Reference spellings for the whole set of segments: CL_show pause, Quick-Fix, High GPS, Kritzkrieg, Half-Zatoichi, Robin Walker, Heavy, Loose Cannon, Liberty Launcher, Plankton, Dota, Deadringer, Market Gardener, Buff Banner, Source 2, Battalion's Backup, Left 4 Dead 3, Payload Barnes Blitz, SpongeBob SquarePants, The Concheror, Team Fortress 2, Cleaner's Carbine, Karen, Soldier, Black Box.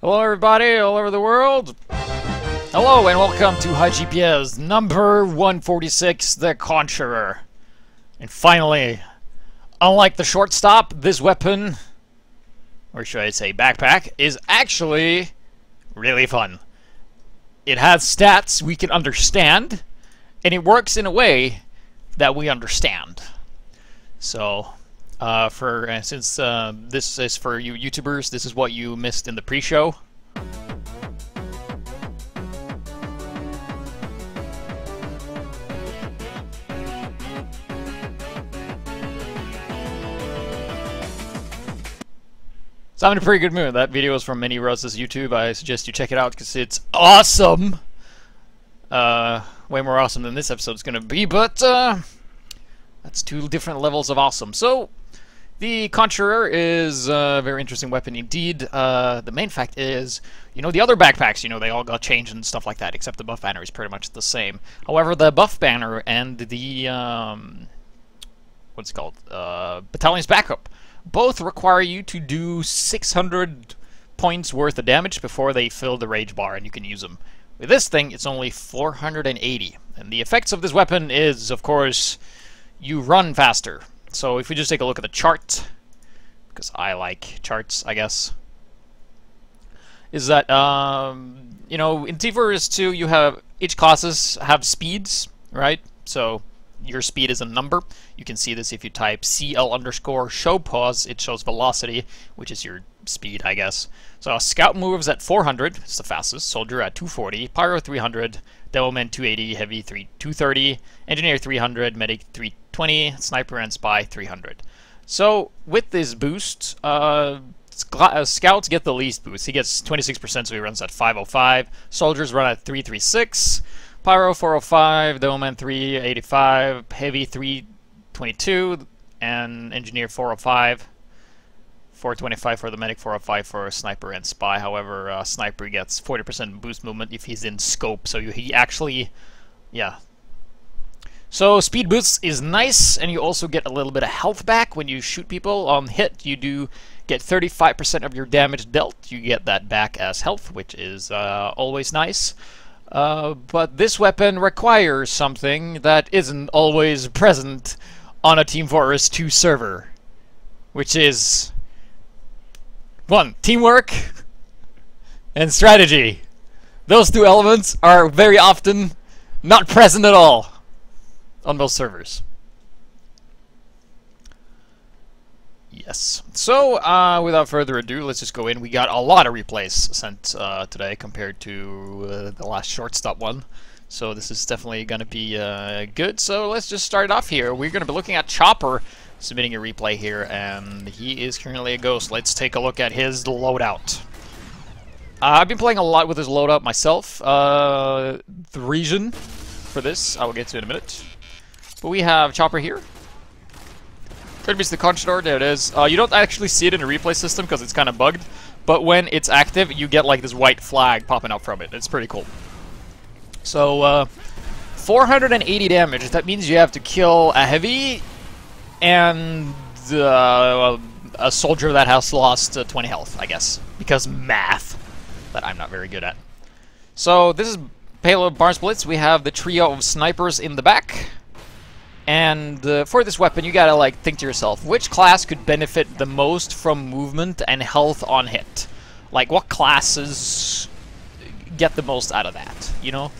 Hello everybody, all over the world! Hello and welcome to High GPS number 146, The Concheror. And finally, unlike the shortstop, this weapon, or should I say backpack, is actually really fun. It has stats we can understand, and it works in a way that we understand. So... since this is for you YouTubers, this is what you missed in the pre-show. So I'm in a pretty good mood. That video is from Mini Russ's YouTube. I suggest you check it out because it's awesome! Way more awesome than this episode's gonna be, but that's two different levels of awesome. So the Concheror is a very interesting weapon indeed. The main fact is, you know, the other backpacks, you know, they all got changed and stuff like that, except the Buff Banner is pretty much the same. However, the Buff Banner and the, what's it called? Battalion's Backup both require you to do 600 points worth of damage before they fill the Rage Bar and you can use them. With this thing, it's only 480. And the effects of this weapon is, of course, you run faster. So if we just take a look at the chart, because I like charts, I guess, is that, you know, in Team Fortress 2, you have, each classes have speeds, right? So your speed is a number. You can see this if you type CL_show pause, it shows velocity, which is your speed, I guess. So Scout moves at 400, it's the fastest, Soldier at 240, Pyro 300, Devilman 280, Heavy 230, Engineer 300, Medic 320, Sniper and Spy 300. So with this boost, Scouts get the least boost. He gets 26%, so he runs at 505. Soldiers run at 336, Pyro 405, Devilman 385, Heavy 322, and Engineer 405. 425 for the Medic, 405 for Sniper and Spy. However, Sniper gets 40% boost movement if he's in scope, so he actually, yeah. So speed boosts is nice, and you also get a little bit of health back when you shoot people. On hit, you do get 35% of your damage dealt. You get that back as health, which is always nice. But this weapon requires something that isn't always present on a Team Fortress 2 server, which is... 1. Teamwork and strategy. Those two elements are very often not present at all on those servers. Yes. So, without further ado, let's just go in. We got a lot of replays sent today compared to the last shortstop one. So this is definitely going to be good. So let's just start off here. We're going to be looking at Chopper submitting a replay here, and he is currently a ghost. Let's take a look at his loadout. I've been playing a lot with his loadout myself. The reason for this, I will get to in a minute. But we have Chopper here. Could be the Concheror, there it is. You don't actually see it in a replay system because it's kind of bugged, but when it's active, you get like this white flag popping up from it. It's pretty cool. So, 480 damage. That means you have to kill a heavy and a soldier that has lost 20 health, I guess, because math that I'm not very good at. So this is Payload Barnes Blitz. We have the trio of snipers in the back, and for this weapon you gotta like think to yourself, which class could benefit the most from movement and health on hit? Like what classes get the most out of that, you know?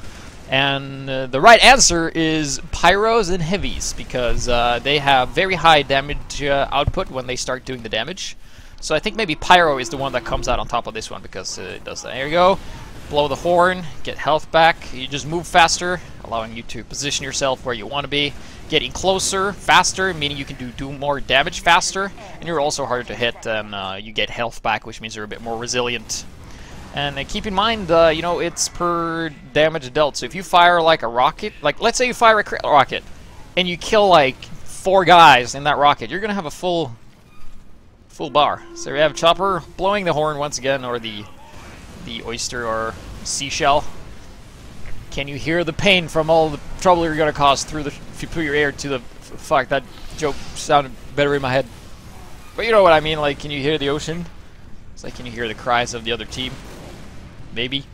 And the right answer is Pyros and Heavies, because they have very high damage output when they start doing the damage. So I think maybe Pyro is the one that comes out on top of this one, because it does that. There you go. Blow the horn, get health back. You just move faster, allowing you to position yourself where you want to be. Getting closer, faster, meaning you can do more damage faster. And you're also harder to hit, and you get health back, which means you're a bit more resilient. And keep in mind, you know, it's per damage dealt. So if you fire like a rocket, like let's say you fire a crit rocket, and you kill like 4 guys in that rocket, you're gonna have a full bar. So we have Chopper blowing the horn once again, or the oyster or seashell. Can you hear the pain from all the trouble you're gonna cause through the? If you put your ear to the fuck, that joke sounded better in my head. But you know what I mean. Like, can you hear the ocean? It's like, can you hear the cries of the other team? Maybe.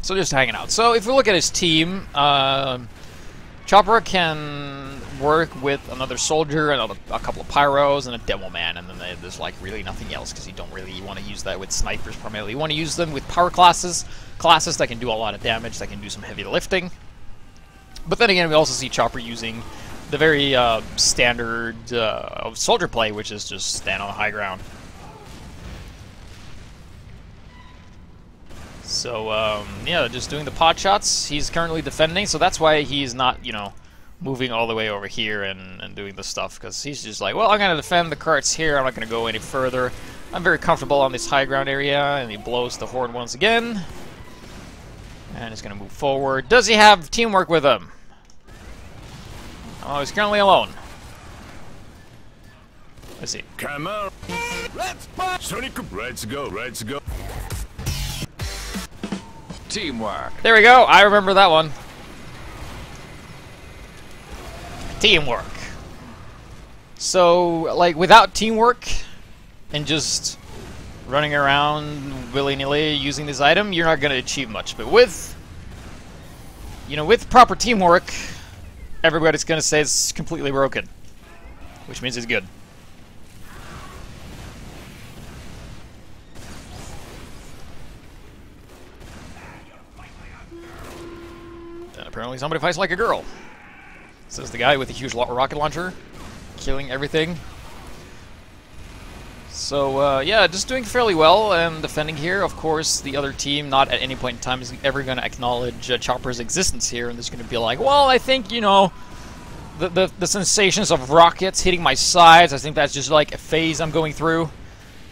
So just hanging out. So if we look at his team, Chopper can work with another soldier, another a couple of pyros, and a demo man, and then there's like really nothing else because you don't really want to use that with snipers primarily. You want to use them with power classes that can do a lot of damage, that can do some heavy lifting. But then again, we also see Chopper using the very standard of soldier play, which is just stand on the high ground. So, yeah, just doing the pot shots. He's currently defending, so that's why he's not, you know, moving all the way over here and doing this stuff, because he's just like, well, I'm going to defend the carts here. I'm not going to go any further. I'm very comfortable on this high ground area, and he blows the horn once again. And he's going to move forward. Does he have teamwork with him? Oh, he's currently alone. Let's see. Come on. Let's go, let's go. Teamwork. There we go. I remember that one. Teamwork. So, like, without teamwork and just running around willy-nilly using this item, you're not going to achieve much. But with, you know, with proper teamwork, everybody's going to say it's completely broken, which means it's good. Apparently somebody fights like a girl, says the guy with a huge rocket launcher, killing everything. So, yeah, just doing fairly well and defending here. Of course, the other team, not at any point in time, is ever going to acknowledge Chopper's existence here, and there's going to be like, well, I think, you know, the sensations of rockets hitting my sides, I think that's just like a phase I'm going through.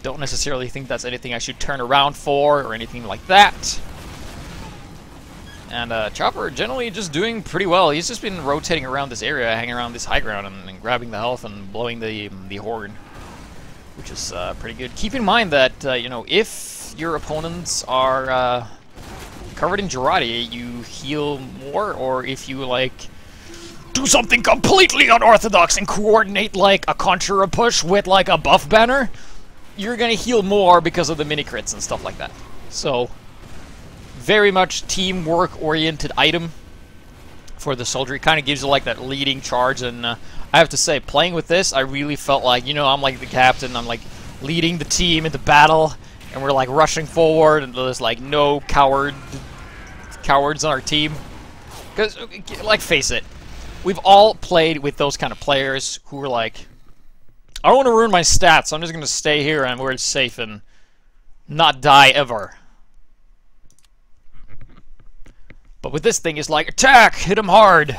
Don't necessarily think that's anything I should turn around for or anything like that. And Chopper generally just doing pretty well. He's just been rotating around this area, hanging around this high ground, and grabbing the health and blowing the horn, which is pretty good. Keep in mind that, you know, if your opponents are covered in Jurati, you heal more, or if you, like, do something completely unorthodox and coordinate, like, a Concheror push with, like, a Buff Banner, you're gonna heal more because of the mini-crits and stuff like that. So, very much teamwork-oriented item for the soldier. It kind of gives you like that leading charge, and I have to say, playing with this, I really felt like, you know, I'm like the captain, I'm like leading the team into battle, and we're like rushing forward, and there's like no cowards on our team. Because, like, face it, we've all played with those kind of players who are like, I don't want to ruin my stats, so I'm just going to stay here and where it's safe and not die ever. But with this thing, it's like, attack! Hit him hard!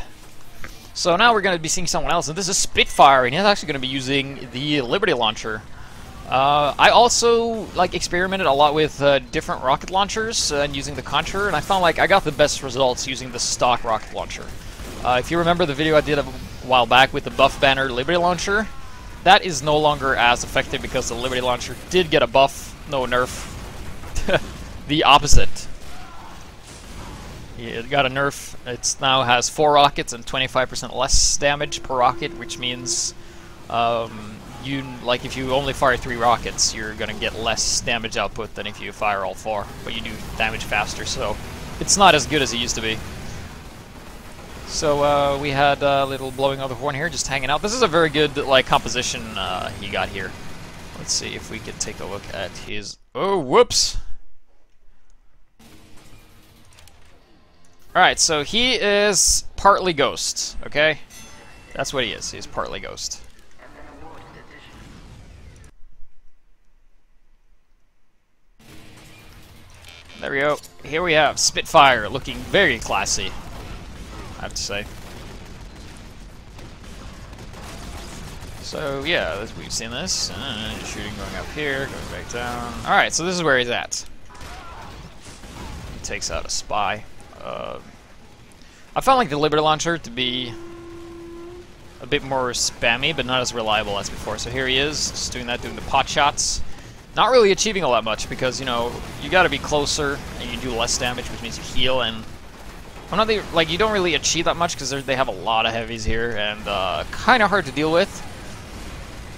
So now we're going to be seeing someone else, and this is Spitfire, and he's actually going to be using the Liberty Launcher. I also, like, experimented a lot with different rocket launchers and using the Concheror, and I found, like, I got the best results using the stock rocket launcher. If you remember the video I did a while back with the Buff Banner Liberty Launcher, that is no longer as effective because the Liberty Launcher did get a buff, no nerf. The opposite. It got a nerf. It now has 4 rockets and 25% less damage per rocket, which means you, like, if you only fire 3 rockets, you're gonna get less damage output than if you fire all 4. But you do damage faster, so it's not as good as it used to be. So we had a little blowing of the horn here, just hanging out. This is a very good, like, composition he got here. Let's see if we could take a look at his. Oh, whoops. Alright, so he is partly ghost, okay? That's what he is. He's partly ghost. There we go. Here we have Spitfire, looking very classy, I have to say. So, yeah, we've seen this. Shooting going up here, going back down. Alright, so this is where he's at. He takes out a spy. I found, like, the Liberty Launcher to be a bit more spammy, but not as reliable as before. So here he is, just doing that, doing the pot shots. Not really achieving all that much because, you know, you gotta be closer and you do less damage, which means you heal, and I'm not like, you don't really achieve that much because they have a lot of heavies here and kind of hard to deal with.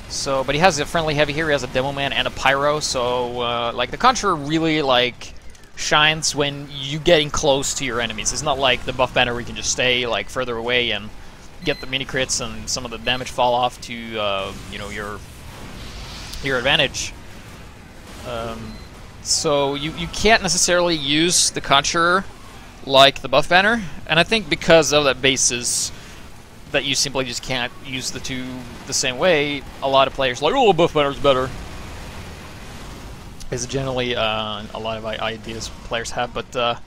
So, but he has a friendly heavy here. He has a demo man and a pyro. So, like the Concheror really like shines when you getting close to your enemies. It's not like the Buff Banner where you can just stay like further away and get the mini crits and some of the damage fall off to you know, your advantage. So you can't necessarily use the Concheror like the Buff Banner, and I think because of that basis that you simply just can't use the two the same way, a lot of players like, oh, Buff Banner's better, is generally a lot of ideas players have. But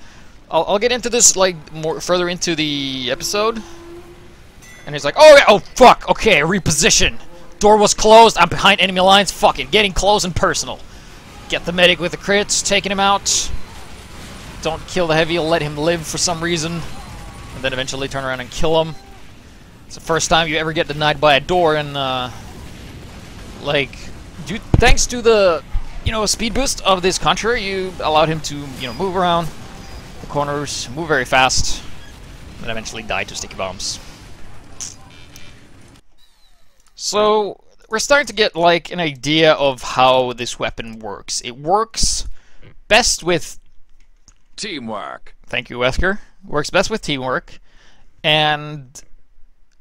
I'll get into this like more further into the episode. And he's like, oh yeah, oh fuck, okay, reposition, door was closed, I'm behind enemy lines, fucking getting close and personal. Get the medic with the crits, taking him out. Don't kill the heavy, let him live for some reason, and then eventually turn around and kill him. It's the first time you ever get denied by a door, and like, dude, thanks to the, you know, speed boost of this Concheror, you allowed him to, you know, move around the corners, move very fast, and eventually die to sticky bombs. So we're starting to get like an idea of how this weapon works. It works best with teamwork. Thank you, Wesker. Works best with teamwork, and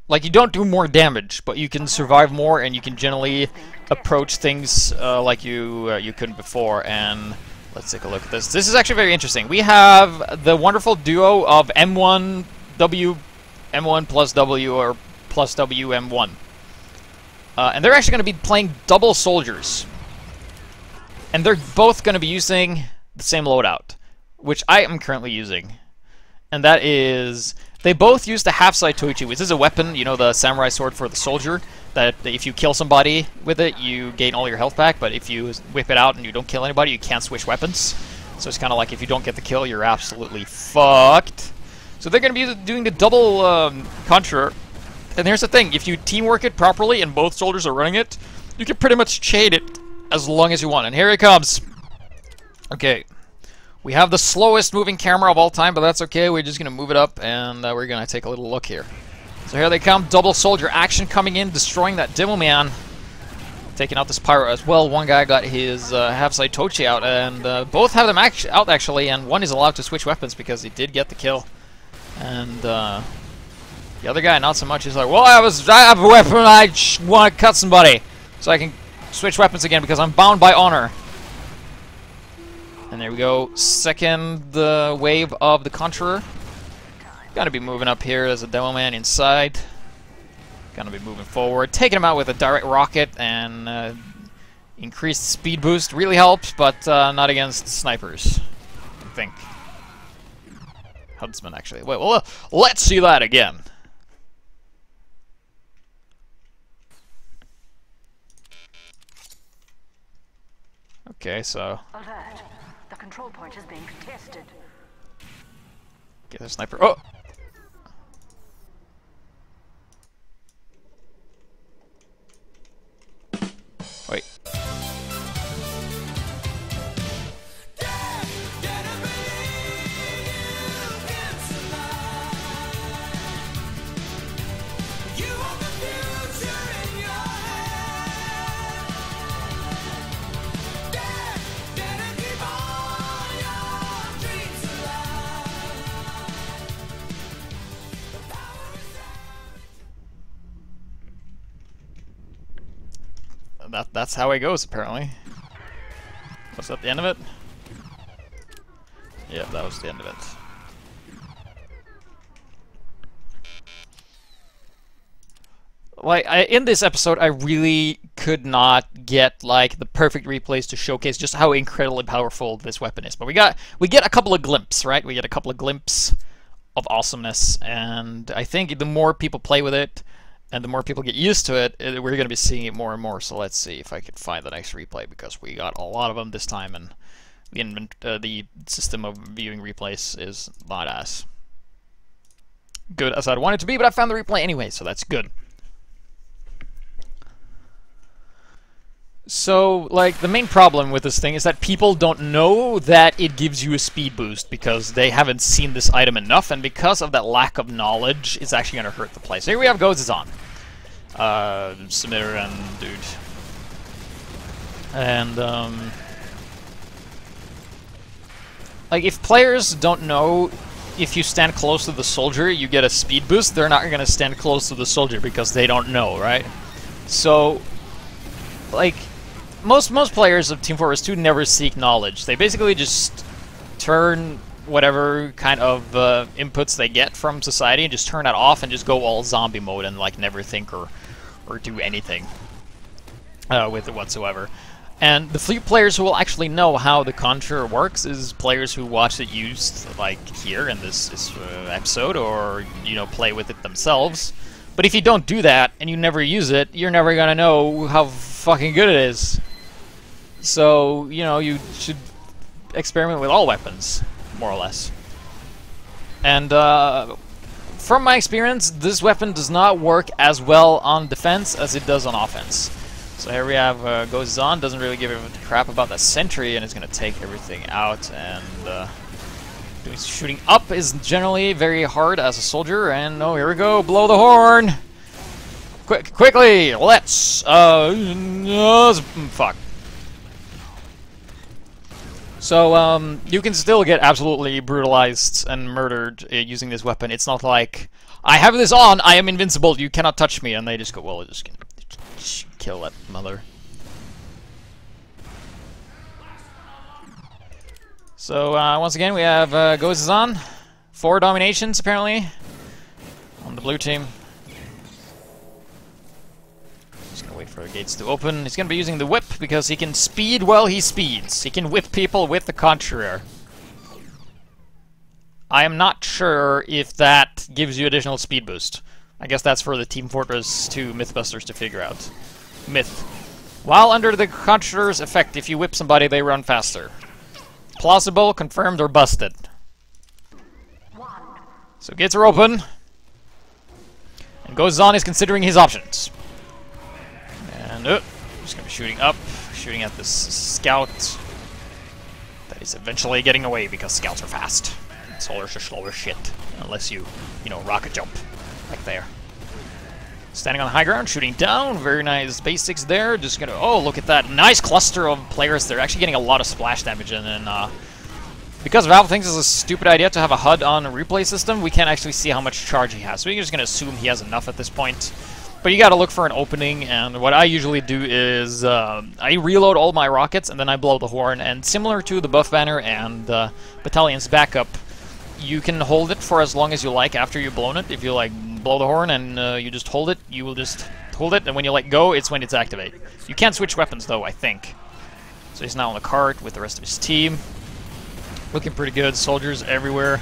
like, you don't do more damage, but you can survive more, and you can generally approach things like you couldn't before. And let's take a look at this. This is actually very interesting. We have the wonderful duo of M1 plus W, or plus W M1, and they're actually going to be playing double soldiers, and they're both going to be using the same loadout, which I am currently using, and that is, they both use the Half-Zatoichi, which is a weapon, you know, the samurai sword for the soldier, that if you kill somebody with it, you gain all your health back, but if you whip it out and you don't kill anybody, you can't switch weapons. So it's kind of like, if you don't get the kill, you're absolutely fucked. So they're going to be doing the double Concheror, and here's the thing, if you teamwork it properly and both soldiers are running it, you can pretty much chain it as long as you want, and here it comes. Okay. We have the slowest moving camera of all time, but that's okay. We're just going to move it up, and we're going to take a little look here. So here they come. Double soldier action coming in, destroying that demo man. Taking out this pyro as well. One guy got his Half-Zatoichi out, and both have them out, actually, and one is allowed to switch weapons because he did get the kill. And the other guy, not so much. He's like, well, I have a weapon, I want to cut somebody, so I can switch weapons again because I'm bound by honor. And there we go, second wave of the Concheror. Gotta be moving up here, there's a demo man inside. Gonna be moving forward, taking him out with a direct rocket, and increased speed boost really helps, but not against snipers, I think. Huntsman, actually. Wait, well, let's see that again. Okay, so... alert. The control point is being contested. Get the sniper. Oh! Wait. That's how it goes, apparently. Was that the end of it? Yeah, that was the end of it. Like, in this episode, I really could not get like the perfect replays to showcase just how incredibly powerful this weapon is. But we get a couple of glimpses, right? We get a couple of glimpses of awesomeness, and I think the more people play with it, and the more people get used to it, we're going to be seeing it more and more. So let's see if I can find the next replay, because we got a lot of them this time, and the system of viewing replays is not as good as I'd want it to be, but I found the replay anyway, so that's good. So, like, the main problem with this thing is that people don't know that it gives you a speed boost because they haven't seen this item enough, and because of that lack of knowledge, it's actually going to hurt the play. So here we have Goes is on. Samir and Dude. And, like, if players don't know if you stand close to the soldier, you get a speed boost, they're not going to stand close to the soldier because they don't know, right? So, like... Most players of Team Fortress 2 never seek knowledge. They basically just turn whatever kind of inputs they get from society and just turn that off and just go all zombie mode and like never think or do anything with it whatsoever. And the few players who will actually know how the Concheror works is players who watch it used, like here in this episode, or, you know, play with it themselves. But if you don't do that and you never use it, you're never gonna know how fucking good it is. So, you know, you should experiment with all weapons, more or less. And from my experience, this weapon does not work as well on defense as it does on offense. So here we have Goes on, doesn't really give a crap about that sentry, and is going to take everything out. And shooting up is generally very hard as a soldier. And oh, here we go, blow the horn! Quickly, let's fuck. So you can still get absolutely brutalized and murdered using this weapon. It's not like, I have this on, I am invincible, you cannot touch me, and they just go, well, I'm just gonna kill that mother. So once again, we have Goes on, 4 dominations apparently on the blue team. For gates to open. He's gonna be using the whip because he can speed while he speeds. He can whip people with the Concheror. I am not sure if that gives you additional speed boost. I guess that's for the Team Fortress 2 Mythbusters to figure out. Myth. While under the Concheror's effect, if you whip somebody, they run faster. Plausible, confirmed, or busted. So gates are open. And Goes on is considering his options. Just gonna be shooting up, shooting at this scout that is eventually getting away because scouts are fast. Soldiers are slow as shit, unless you know, rocket jump like there. Standing on high ground, shooting down. Very nice basics there. Just gonna, oh, look at that nice cluster of players. They're actually getting a lot of splash damage, and then because Valve thinks it's a stupid idea to have a HUD on a replay system, we can't actually see how much charge he has. So we're just gonna assume he has enough at this point. But you gotta look for an opening, and what I usually do is I reload all my rockets and then I blow the horn. And similar to the Buff Banner and Battalion's Backup, you can hold it for as long as you like after you've blown it. If you like blow the horn and you just hold it, you will just hold it, and when you let go, it's when it's activated. You can't switch weapons though, I think. So he's now on the cart with the rest of his team. Looking pretty good, soldiers everywhere.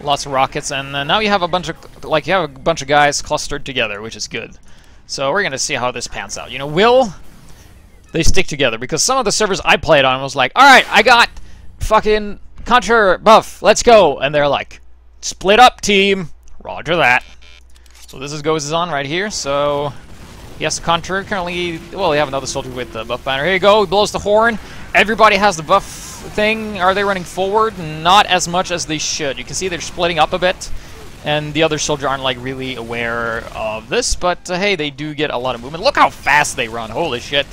Lots of rockets, and now you have a bunch of guys clustered together, which is good. So we're gonna see how this pans out. You know, will they stick together? Because some of the servers I played on was like, all right, I got fucking Concheror buff, let's go, and they're like, split up team, roger that. So this is Goes on right here. So yes, Concheror currently. Well, we have another soldier with the Buff Banner. Here you go. He blows the horn. Everybody has the buff thing. Are they running forward? Not as much as they should. You can see they're splitting up a bit, and the other soldier aren't like really aware of this, but hey, they do get a lot of movement. Look how fast they run. Holy shit.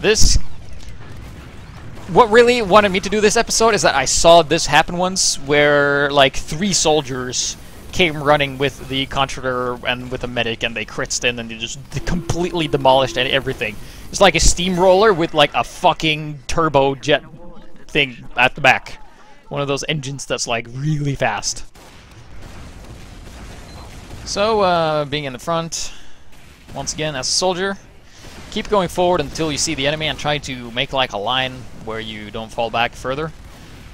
This... What really wanted me to do this episode is that I saw this happen once, where like 3 soldiers came running with the Concheror and with a medic, and they critzed in, and they just completely demolished everything. It's like a steamroller with like a fucking turbo jet thing at the back. One of those engines that's like really fast. So being in the front once again as a soldier, keep going forward until you see the enemy and try to make like a line where you don't fall back further.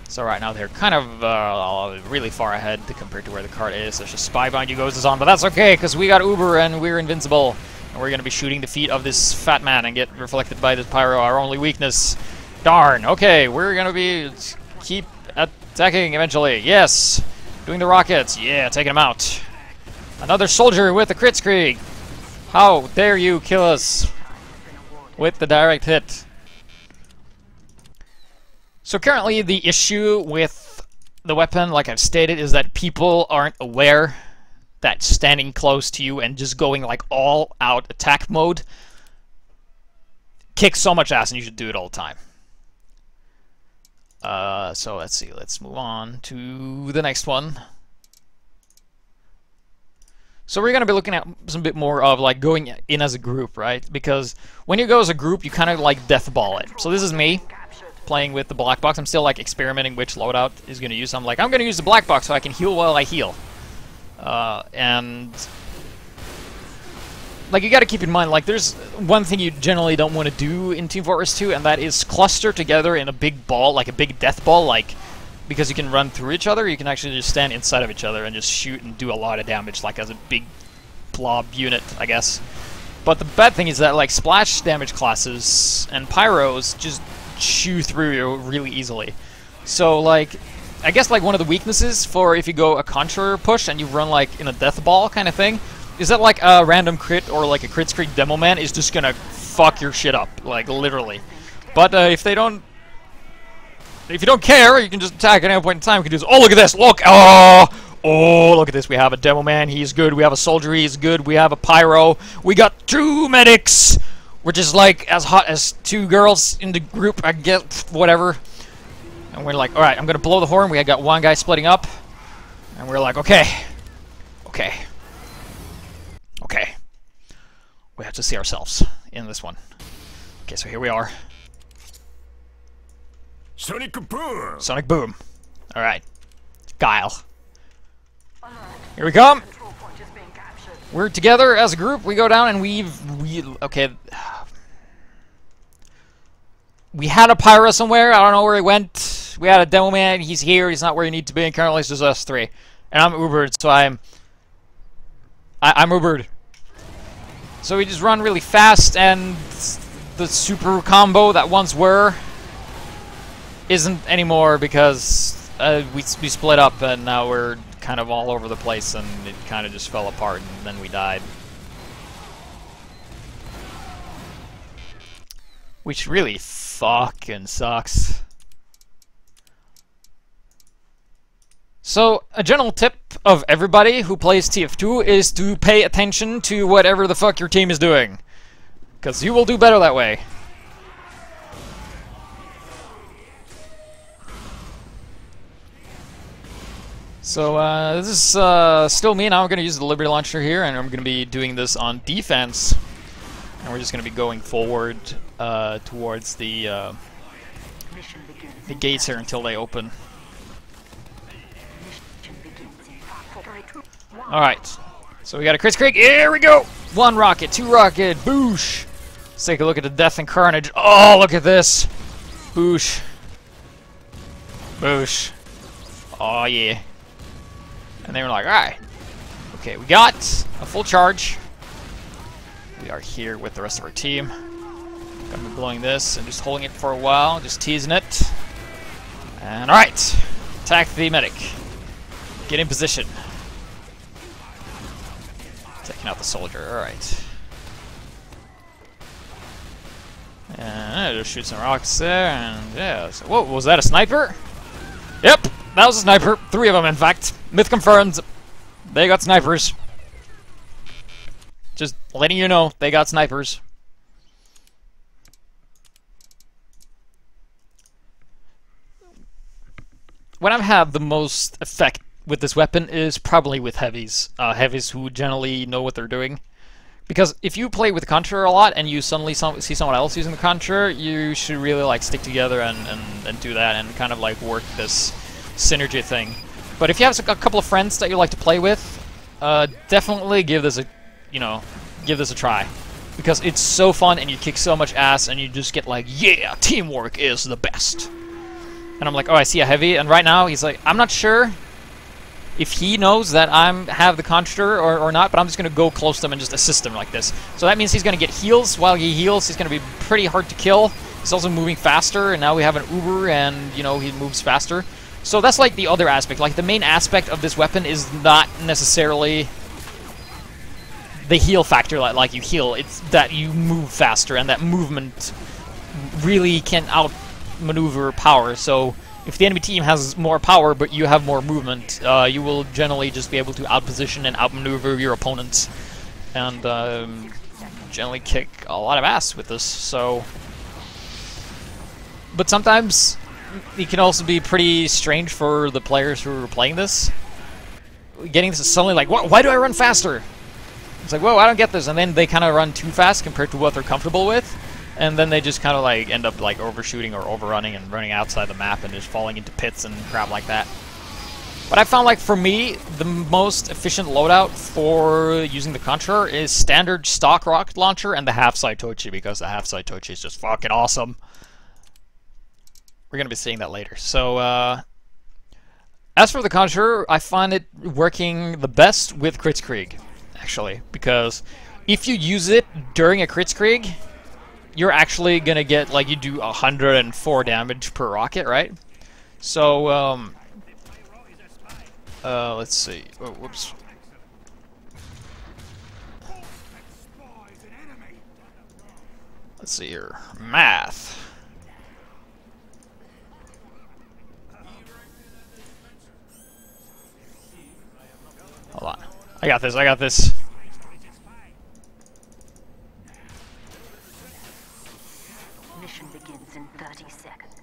So right now they're kind of really far ahead compared to where the cart is. There's a spy behind you, Goes on, but that's okay because we got Uber and we're invincible, and we're gonna be shooting the feet of this fat man and get reflected by this pyro, our only weakness. Darn, okay, we're gonna be... keep attacking eventually, yes! Doing the rockets, yeah, taking him out. Another soldier with the Kritzkrieg! How dare you kill us with the direct hit. So currently the issue with the weapon, like I've stated, is that people aren't aware that standing close to you and just going like all out attack mode kicks so much ass, and you should do it all the time. So let's see, let's move on to the next one. So we're going to be looking at some bit more of like going in as a group, right? Because when you go as a group, you kind of like deathball it. So this is me playing with the black box. I'm still like experimenting which loadout is going to use. I'm like, I'm going to use the black box so I can heal while I heal. And like you got to keep in mind, like there's one thing you generally don't want to do in Team Fortress 2, and that is cluster together in a big ball, like a big death ball, like. Because you can run through each other, you can actually just stand inside of each other and just shoot and do a lot of damage, like as a big blob unit, I guess. But the bad thing is that like splash damage classes and pyros just chew through you really easily. So like, I guess like one of the weaknesses for if you go a Concheror push and you run like in a death ball kind of thing, is that like a random crit or like a Kritzkrieg demo man is just gonna fuck your shit up, like literally. But if you don't care, you can just attack at any point in time. You can do this. Oh, look at this. Look. Oh, look at this. We have a demo man. He's good. We have a soldier. He's good. We have a pyro. We got two medics, which is like as hot as two girls in the group, I guess, whatever. And we're like, all right, I'm going to blow the horn. We got one guy splitting up. And we're like, okay. We have to see ourselves in this one. Okay, so here we are. Sonic Boom! Sonic Boom. Alright. Guile. Here we come! We're together as a group, we go down and okay. We had a pyro somewhere, I don't know where he went. We had a demo man, he's here, he's not where you need to be, and currently it's just us three. And I'm Ubered, so I'm Ubered. So we just run really fast, and the super combo that once were isn't anymore because we split up and now we're kind of all over the place and it kind of just fell apart and then we died. Which really fucking sucks. So a general tip of everybody who plays TF2 is to pay attention to whatever the fuck your team is doing. Because you will do better that way. So this is still me. Now I'm going to use the Liberty Launcher here, and I'm going to be doing this on defense. And we're just going to be going forward towards the gates here until they open. Alright, so we got a Kritzkrieg. Here we go! One rocket, two rocket, boosh! Let's take a look at the death and carnage. Oh, look at this! Boosh. Boosh. Oh yeah. And they were like, alright. Okay, we got a full charge. We are here with the rest of our team. Gonna be blowing this and just holding it for a while, just teasing it. And alright. Attack the medic. Get in position. Taking out the soldier, alright. And just shoot some rocks there, and yeah. So, whoa, was that a sniper? Yep, that was a sniper. Three of them, in fact. Myth confirmed. They got snipers. Just letting you know, they got snipers. What I've had the most effect with this weapon is probably with heavies. Heavies who generally know what they're doing. Because if you play with the Concheror a lot and you suddenly see someone else using the Concheror, you should really like stick together and do that and kind of like work this synergy thing. But if you have a couple of friends that you like to play with, definitely give this a, give this a try, because it's so fun and you kick so much ass and you just get like, yeah, teamwork is the best. And I'm like, oh, I see a heavy, and right now he's like, I'm not sure if he knows that I'm have the Concheror or not, but I'm just gonna go close to him and just assist him like this. So that means he's gonna get heals. While he heals, he's gonna be pretty hard to kill. He's also moving faster, and now we have an Uber, and he moves faster. So that's like the other aspect. Like the main aspect of this weapon is not necessarily the heal factor, like you heal. It's that you move faster, and that movement really can out maneuver power. So if the enemy team has more power but you have more movement, you will generally just be able to outposition and outmaneuver your opponents, and generally kick a lot of ass with this. So, but sometimes it can also be pretty strange for the players who are playing this. Getting this is suddenly like, why do I run faster? It's like, whoa, I don't get this. And then they kind of run too fast compared to what they're comfortable with. And then they just kind of like end up like overshooting or overrunning and running outside the map and just falling into pits and crap like that. But I found, like, for me, the most efficient loadout for using the Concheror is standard stock rocket launcher and the Half-Zatoichi, because the Half-Zatoichi is just fucking awesome. We're going to be seeing that later. So, as for the Concheror, I find it working the best with Kritzkrieg, actually, because if you use it during a Kritzkrieg, you're actually going to get, like, you do 104 damage per rocket, right? So, let's see. Oh, whoops. Let's see here. Math. Hold on. I got this. I got this. Mission begins in 30 seconds.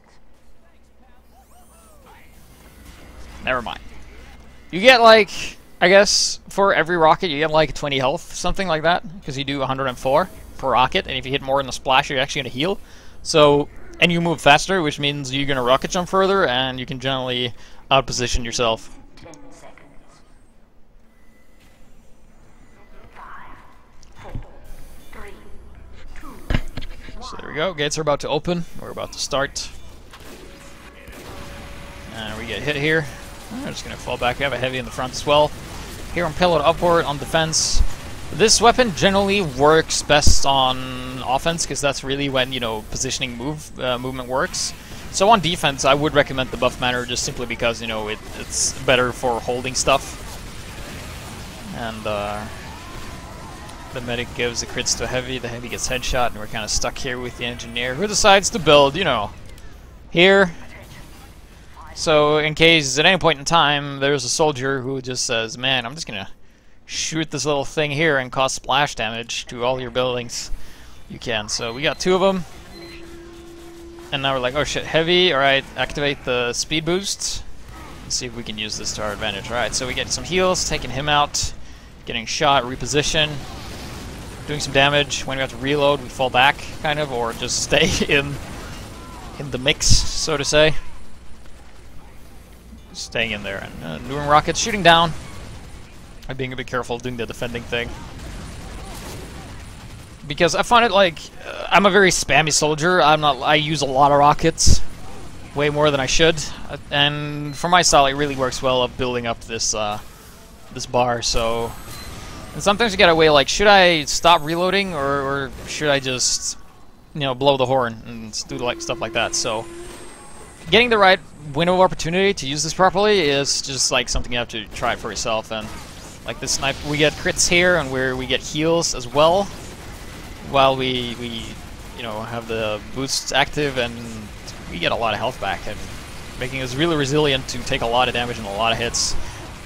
Never mind. You get, like, I guess, for every rocket, you get, like, 20 health, something like that, because you do 104 per rocket, and if you hit more in the splash, you're actually going to heal. So, and you move faster, which means you're going to rocket jump further, and you can generally outposition yourself. 10 seconds. 5, 4, 3, 2, 1. So there we go. Gates are about to open. We're about to start. And we get hit here. I'm just going to fall back. We have a heavy in the front as well. Here on payload upward on defense. This weapon generally works best on offense because that's really when, you know, positioning movement works. So on defense, I would recommend the Buff Banner just simply because, you know, it's better for holding stuff. And the medic gives the crits to heavy. The heavy gets headshot, and we're kind of stuck here with the engineer who decides to build, you know, here. So, in case at any point in time there's a soldier who just says, man, I'm just gonna shoot this little thing here and cause splash damage to all your buildings, you can. So, we got two of them. And now we're like, oh shit, heavy. Alright, activate the speed boost. Let's see if we can use this to our advantage. Alright, so we get some heals, taking him out, getting shot, reposition, doing some damage. When we have to reload, we fall back, kind of, or just stay in the mix, so to say. Staying in there and doing rockets, shooting down. I'm being a bit careful doing the defending thing. Because I find it like, I'm a very spammy soldier. I use a lot of rockets. Way more than I should. And for my style, it really works well of building up this, this bar, so... And sometimes you get away like, should I stop reloading or should I just, you know, blow the horn and do like stuff like that, so... Getting the right window of opportunity to use this properly is just like something you have to try for yourself. And like this snipe, we get crits here, and where we get heals as well, while we you know have the boosts active, and we get a lot of health back, and making us really resilient to take a lot of damage and a lot of hits.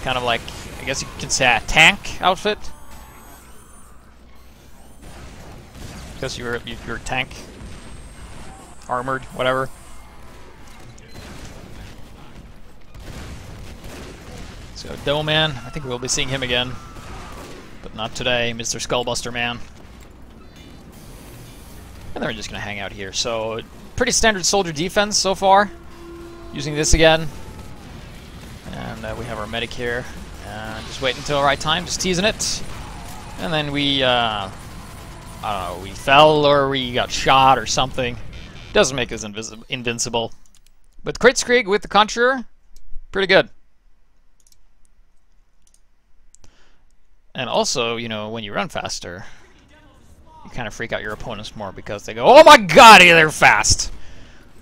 Kind of like, I guess you could say, a tank outfit, because you're tank, armored, whatever. So Devil Man, I think we'll be seeing him again, but not today, Mr. Skullbuster Man. And then we're just gonna hang out here. So pretty standard soldier defense so far. Using this again, and we have our medic here. Just wait until the right time, just teasing it, and then we, I don't know, we fell or we got shot or something. Doesn't make us invincible, but Kritzkrieg with the Concheror, pretty good. And also, you know, when you run faster, you kind of freak out your opponents more because they go, oh my god, they're fast!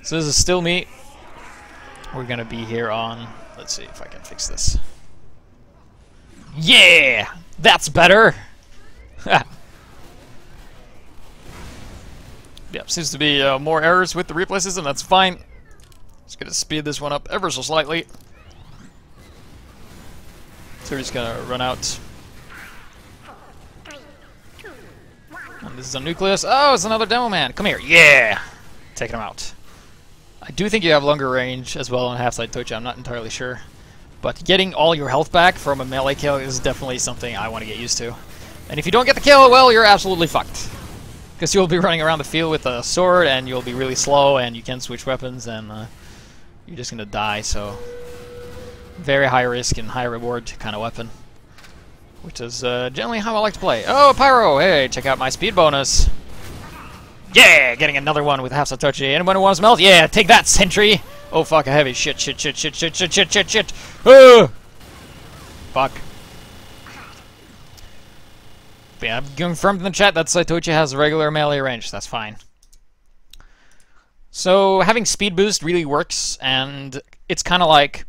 So this is still me. We're gonna be here on... Let's see if I can fix this. Yeah! That's better! Yep, seems to be more errors with the replay system, that's fine. Just gonna speed this one up ever so slightly. So we're just gonna run out. And this is a nucleus. Oh, it's another demo man. Come here. Yeah! Taking him out. I do think you have longer range as well on Half-Zatoichi. I'm not entirely sure. But getting all your health back from a melee kill is definitely something I want to get used to. And if you don't get the kill, well, you're absolutely fucked. Because you'll be running around the field with a sword, and you'll be really slow, and you can't switch weapons, and you're just going to die, so... Very high risk and high reward kind of weapon. Which is generally how I like to play. Oh, Pyro! Hey, check out my speed bonus! Yeah! Getting another one with Half-Zatoichi. Anyone who wants to melt? Yeah, take that, sentry! Oh fuck, a heavy. Shit. Fuck. Yeah, I'm confirmed in the chat that Zatoichi has regular melee range. That's fine. So, having speed boost really works, and it's kind of like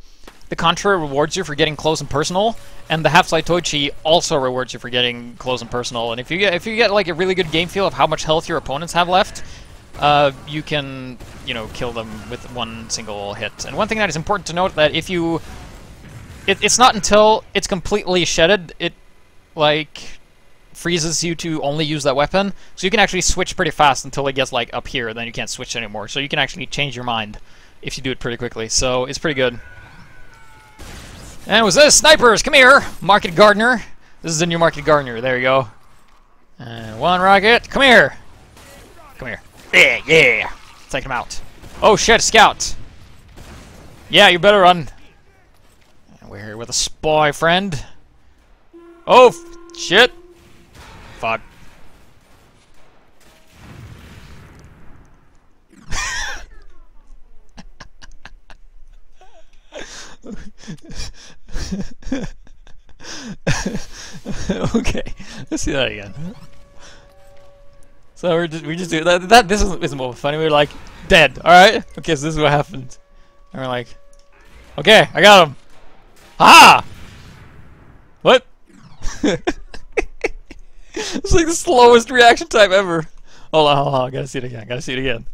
the Concheror rewards you for getting close and personal, and the Half-Zatoichi also rewards you for getting close and personal. And if you get like a really good game feel of how much health your opponents have left, you can, you know, kill them with one single hit. And one thing that is important to note that if you, it's not until it's completely shedded it like freezes you to only use that weapon. So you can actually switch pretty fast until it gets like up here. Then you can't switch anymore. So you can actually change your mind if you do it pretty quickly. So it's pretty good. And was this snipers? Come here, Market Gardener. This is the new Market Gardener. There you go. And one rocket. Come here. Come here. Yeah, yeah. Take him out. Oh shit, scout. Yeah, you better run. And we're here with a spy friend. Oh shit. Fuck. Okay, let's do that again. So we just do that. This is more funny. We're like dead. All right. Okay, so this is what happened. And we're like, okay, I got him. Ha! What? It's like the slowest reaction time ever. Hold on. I gotta see it again.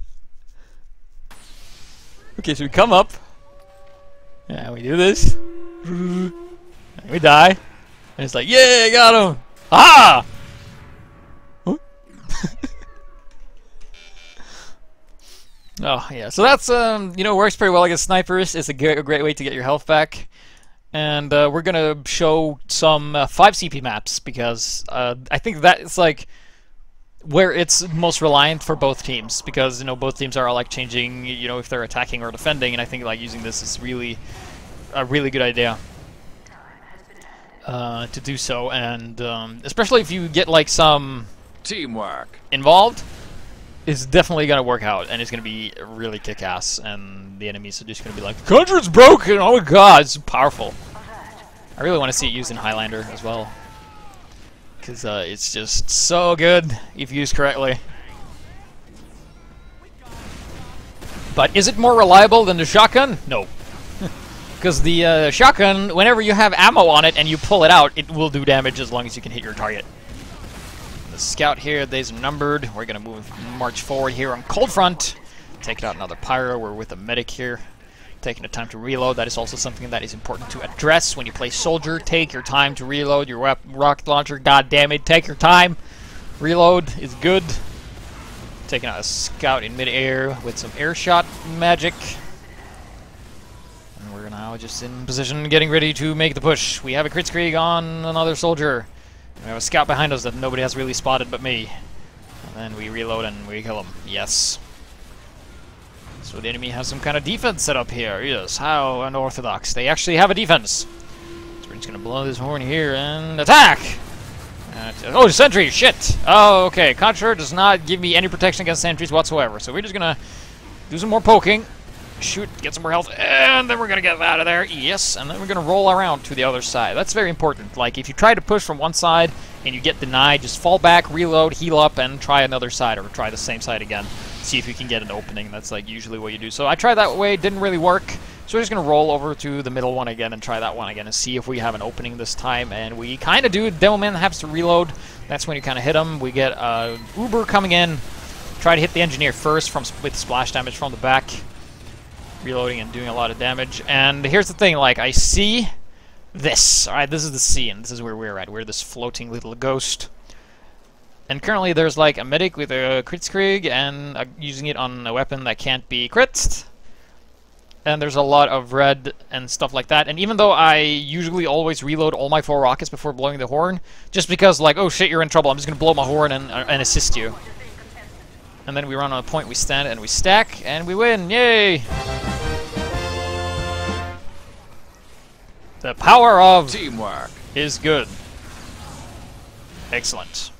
Okay, so we come up. Yeah, we do this. And we die. And it's like, yeah, I got him. Ha! Oh, yeah, so that's, you know, works pretty well against snipers. It's a great way to get your health back. And we're gonna show some 5CP maps, because I think that's, like, where it's most reliant for both teams. Because, you know, both teams are, like, changing, you know, if they're attacking or defending. And I think, like, using this is really a really good idea to do so. And especially if you get, like, some teamwork involved. It's definitely gonna work out, and it's gonna be really kick-ass, and the enemies are just gonna be like, the Concheror's broken! Oh my god, it's powerful. I really want to see it used in Highlander as well, because it's just so good if used correctly. But is it more reliable than the shotgun? No. Because the shotgun, whenever you have ammo on it and you pull it out, it will do damage as long as you can hit your target. Scout here, days are numbered. We're gonna march forward here on cold front. Take out another pyro. We're with a medic here, taking the time to reload. That is also something that is important to address when you play soldier. Take your time to reload your rocket launcher. God damn it, take your time. Reload is good. Taking out a scout in midair with some air shot magic. And we're now just in position, getting ready to make the push. We have a Kritzkrieg on another soldier. We have a scout behind us that nobody has really spotted but me. And then we reload and we kill him. Yes. So the enemy has some kind of defense set up here. Yes, how unorthodox. They actually have a defense. So we're just gonna blow this horn here and attack! Oh, sentry! Shit! Oh, okay. Concheror does not give me any protection against sentries whatsoever. So we're just gonna do some more poking. Shoot, get some more health, and then we're gonna get out of there. Yes, and then we're gonna roll around to the other side. That's very important. Like, if you try to push from one side and you get denied, just fall back, reload, heal up, and try another side, or try the same side again. See if you can get an opening. That's like usually what you do. So I tried that way, didn't really work. So we're just gonna roll over to the middle one again and try that one again and see if we have an opening this time. And we kind of do. Demo Man has to reload. That's when you kind of hit him. We get Uber coming in. Try to hit the engineer first with splash damage from the back. reloading and doing a lot of damage. And here's the thing, like, I see this. Alright, this is the scene. This is where we're at. We're this floating little ghost. And currently there's, like, a medic with a Kritzkrieg and using it on a weapon that can't be critzed. And there's a lot of red and stuff like that. And even though I usually always reload all my 4 rockets before blowing the horn, just because, like, oh shit, you're in trouble, I'm just gonna blow my horn and assist you. And then we run on a point, we stand, and we stack, and we win! Yay! The power of teamwork is good. Excellent.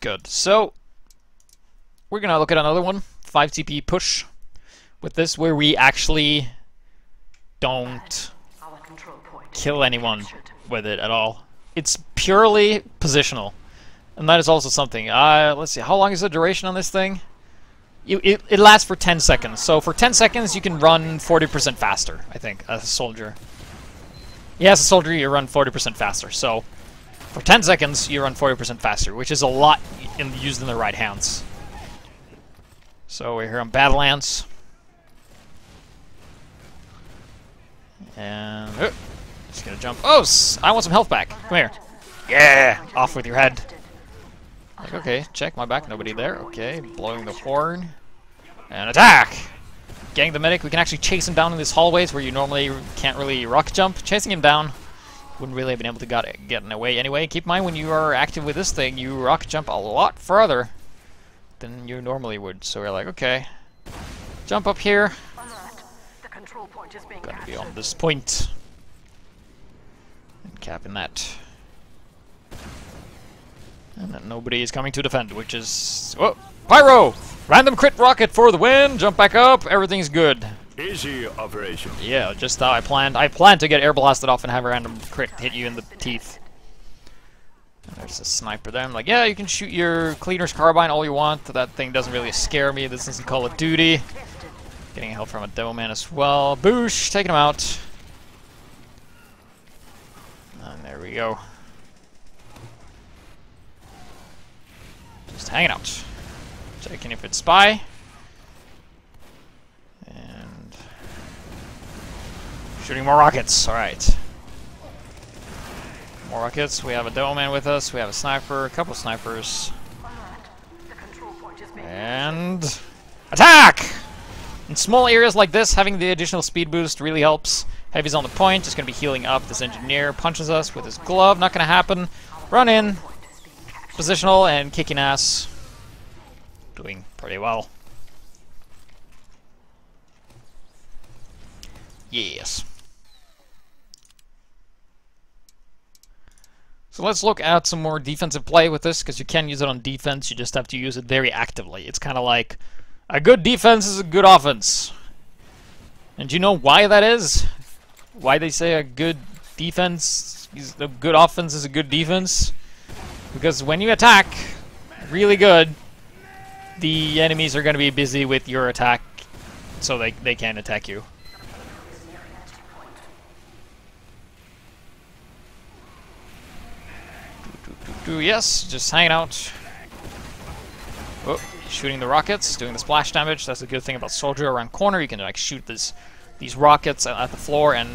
Good. So, we're gonna look at another one. 5 TP push. With this, where we actually don't kill anyone with it at all. It's purely positional. And that is also something. Let's see, how long is the duration on this thing? It lasts for 10 seconds. So for 10 seconds, you can run 40% faster, I think, as a soldier. Yeah, as a soldier, you run 40% faster. So for 10 seconds, you run 40% faster, which is a lot used in the right hands. So we're here on Battle Lance. And just gonna jump. Oh, I want some health back. Come here. Yeah, off with your head. Like, okay, check my back. Nobody there. Okay, blowing the horn and attack. Getting the medic. We can actually chase him down in these hallways where you normally can't really rock jump. Chasing him down wouldn't really have been able to get in the way anyway. Keep in mind when you are active with this thing, you rock jump a lot further than you normally would. So we're like, okay, jump up here. Gotta be on this point. And capping that. And then nobody is coming to defend, which is... Whoa! Pyro! Random crit rocket for the win! Jump back up! Everything's good. Easy operation. Yeah, just how I planned. I planned to get air blasted off and have a random crit hit you in the teeth. And there's a sniper there. I'm like, yeah, you can shoot your Cleaner's Carbine all you want. That thing doesn't really scare me. This isn't Call of Duty. Getting help from a demo man as well. Boosh! Taking him out. And there we go. Just hanging out. Checking if it's spy. And... shooting more rockets. Alright. More rockets. We have a demo man with us. We have a sniper. A couple snipers. And... attack! In small areas like this, having the additional speed boost really helps. Heavy's on the point, just gonna be healing up. This engineer punches us with his glove, not gonna happen. Run in, positional, and kicking ass. Doing pretty well. Yes. So let's look at some more defensive play with this, because you can use it on defense, you just have to use it very actively. It's kind of like... a good defense is a good offense. And do you know why that is? Why they say a good defense is a good offense is a good defense? Because when you attack really good, the enemies are going to be busy with your attack, so they can't attack you. Yes, just hanging out. Oh. Shooting the rockets, doing the splash damage. That's a good thing about soldier around corner. You can like shoot these rockets at the floor, and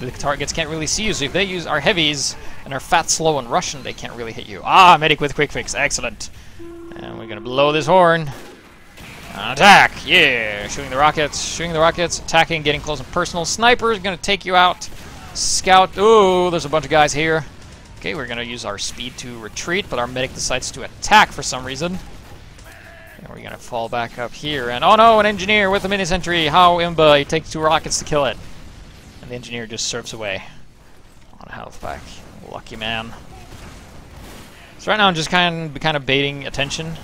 the targets can't really see you. So if they use our heavies and our fat, slow, and Russian, they can't really hit you. Ah, medic with quick fix, excellent. And we're gonna blow this horn. Attack, yeah! Shooting the rockets, attacking, getting close and personal. Sniper is gonna take you out. Scout. Ooh, there's a bunch of guys here. Okay, we're gonna use our speed to retreat, but our medic decides to attack for some reason. And we're gonna fall back up here, and oh no, an engineer with a mini-sentry! How imba! He takes 2 rockets to kill it. And the engineer just surfs away. On a health pack. Lucky man. So right now I'm just kind of baiting attention.